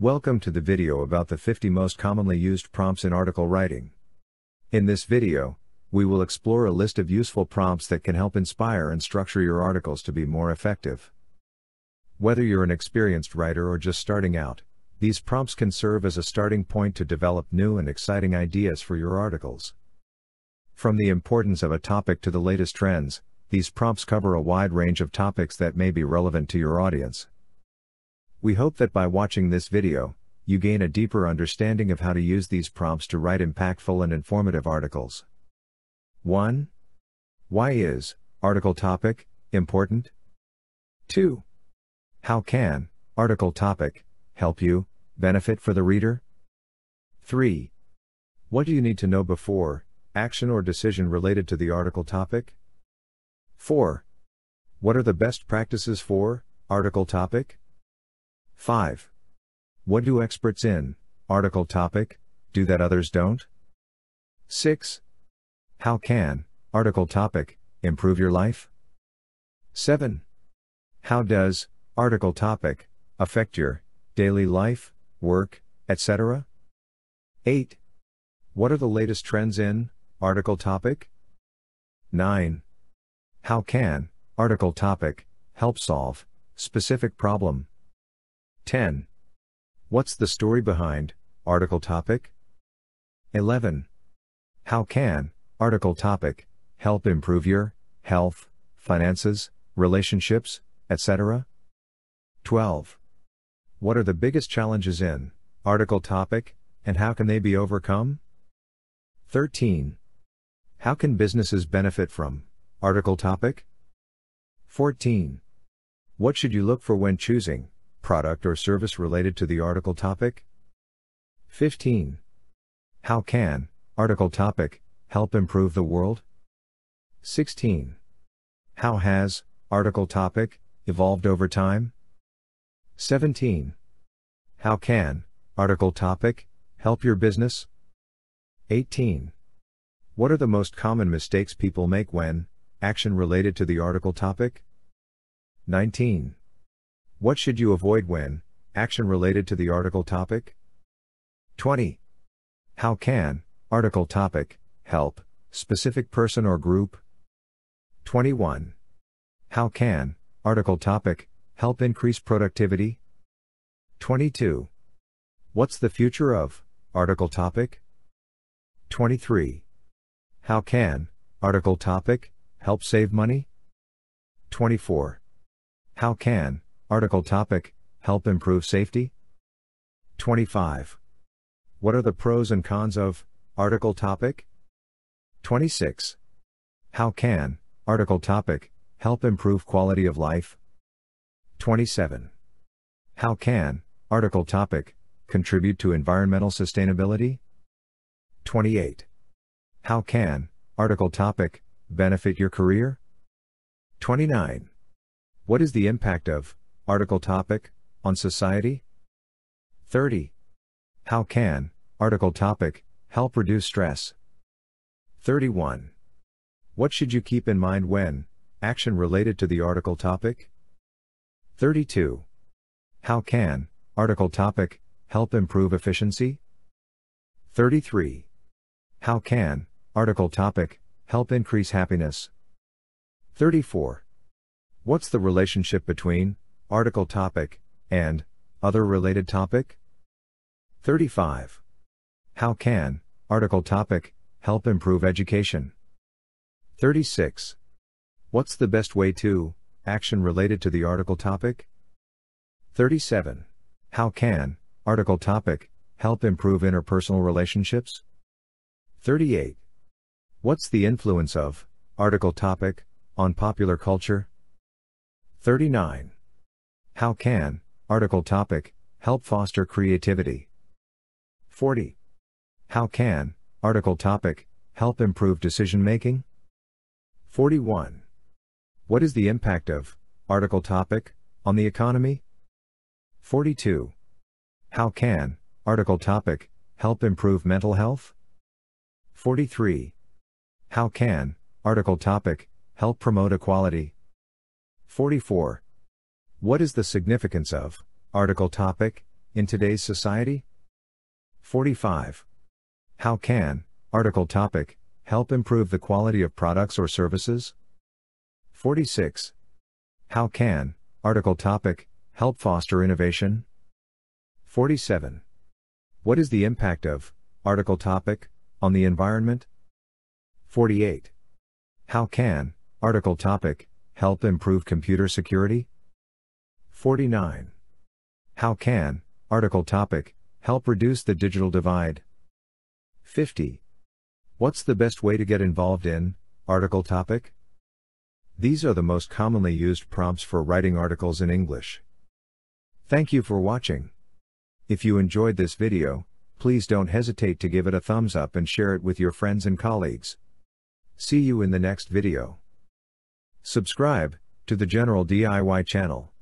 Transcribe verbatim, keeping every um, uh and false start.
Welcome to the video about the fifty most commonly used prompts in article writing. In this video, we will explore a list of useful prompts that can help inspire and structure your articles to be more effective. Whether you're an experienced writer or just starting out, these prompts can serve as a starting point to develop new and exciting ideas for your articles. From the importance of a topic to the latest trends, these prompts cover a wide range of topics that may be relevant to your audience. We hope that by watching this video, you gain a deeper understanding of how to use these prompts to write impactful and informative articles. one. Why is article topic important? two. How can article topic help you benefit for the reader? three. What do you need to know before action or decision related to the article topic? four. What are the best practices for article topic? five. What do experts in article topic do that others don't? six. How can article topic improve your life? seven. How does article topic affect your daily life, work, et cetera? eight. What are the latest trends in article topic? nine. How can article topic help solve specific problem? ten. What's the story behind article topic? eleven. How can article topic help improve your health, finances, relationships, et cetera? twelve. What are the biggest challenges in article topic, and how can they be overcome? thirteen. How can businesses benefit from article topic? fourteen. What should you look for when choosing product or service related to the article topic? fifteen. How can article topic help improve the world? sixteen. How has article topic evolved over time? seventeen. How can article topic help your business? eighteen. What are the most common mistakes people make when action related to the article topic? nineteen. What should you avoid when action related to the article topic? twenty. How can article topic help specific person or group? twenty-one. How can article topic help increase productivity? twenty-two. What's the future of article topic? twenty-three. How can article topic help save money? twenty-four. How can article topic help improve safety? twenty-five. What are the pros and cons of article topic? twenty-six. How can article topic help improve quality of life? twenty-seven. How can article topic contribute to environmental sustainability? twenty-eight. How can article topic benefit your career? twenty-nine. What is the impact of article topic on society? thirty. How can article topic help reduce stress? thirty-one. What should you keep in mind when action related to the article topic? thirty-two. How can article topic help improve efficiency? thirty-three. How can article topic help increase happiness? thirty-four. What's the relationship between article topic and other related topic? thirty-five. How can article topic help improve education? thirty-six. What's the best way to action related to the article topic? thirty-seven. How can article topic help improve interpersonal relationships? thirty-eight. What's the influence of article topic on popular culture? thirty-nine. How can article topic help foster creativity? forty. How can article topic help improve decision making? forty-one. What is the impact of article topic on the economy? forty-two. How can article topic help improve mental health? forty-three. How can article topic help promote equality? forty-four. What is the significance of article topic in today's society? forty-five. How can, article topic, help improve the quality of products or services? forty-six. How can, article topic, help foster innovation? forty-seven. What is the impact of, article topic, on the environment? forty-eight. How can, article topic, help improve computer security? forty-nine. How can, article topic, help reduce the digital divide? fifty. What's the best way to get involved in, article topic? These are the most commonly used prompts for writing articles in English. Thank you for watching. If you enjoyed this video, please don't hesitate to give it a thumbs up and share it with your friends and colleagues. See you in the next video. Subscribe to the General D I Y channel.